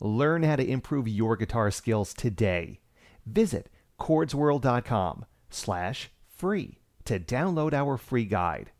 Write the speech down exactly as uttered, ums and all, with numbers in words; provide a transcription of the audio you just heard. Learn how to improve your guitar skills today. Visit chordsworld dot com slash free to download our free guide.